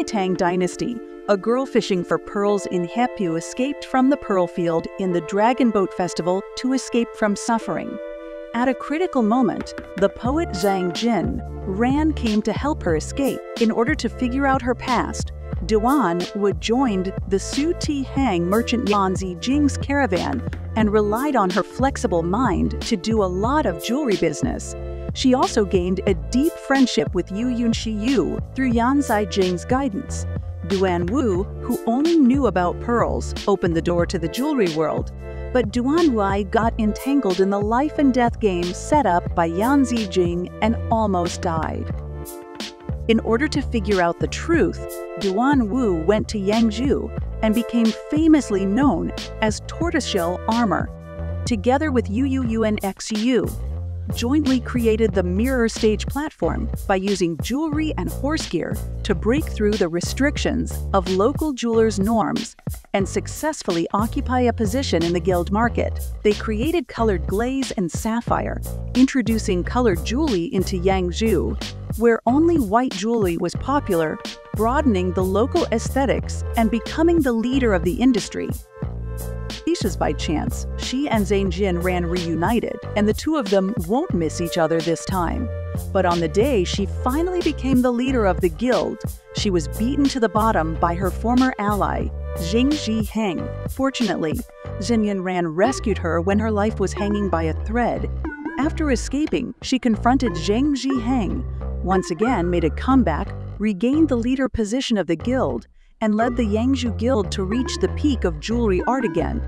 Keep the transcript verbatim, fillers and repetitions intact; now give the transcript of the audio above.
the Tang Dynasty, a girl fishing for pearls in Hepu escaped from the pearl field in the Dragon Boat Festival to escape from suffering. At a critical moment, the poet Zhang Jin Ran came to help her escape. In order to figure out her past, Duan Wu joined the Su Ti Hang merchant Yan Zi Jing's caravan and relied on her flexible mind to do a lot of jewelry business. She also gained a deep friendship with Yue Yun Xiu through Yan Zi Jing's guidance. Duan Wu, who only knew about pearls, opened the door to the jewelry world, but Duan Wu got entangled in the life and death game set up by Yan Zi Jing and almost died. In order to figure out the truth, Duan Wu went to Yangzhou and became famously known as Tortoiseshell Armor. Together with Yu Yu Yu and Xiu, jointly created the mirror stage platform by using jewelry and horse gear to break through the restrictions of local jewelers' norms and successfully occupy a position in the guild market. They created colored glaze and sapphire, introducing colored jewelry into Yangzhou, where only white jewelry was popular, broadening the local aesthetics and becoming the leader of the industry. By chance, she and Zhang Jin Ran reunited, and the two of them won't miss each other this time. But on the day she finally became the leader of the guild, she was beaten to the bottom by her former ally, Zheng Zhi Heng. Fortunately, Zhang Jin Ran rescued her when her life was hanging by a thread. After escaping, she confronted Zheng Zhi Heng, once again made a comeback, regained the leader position of the guild, and led the Yangzhou guild to reach the peak of jewelry art again.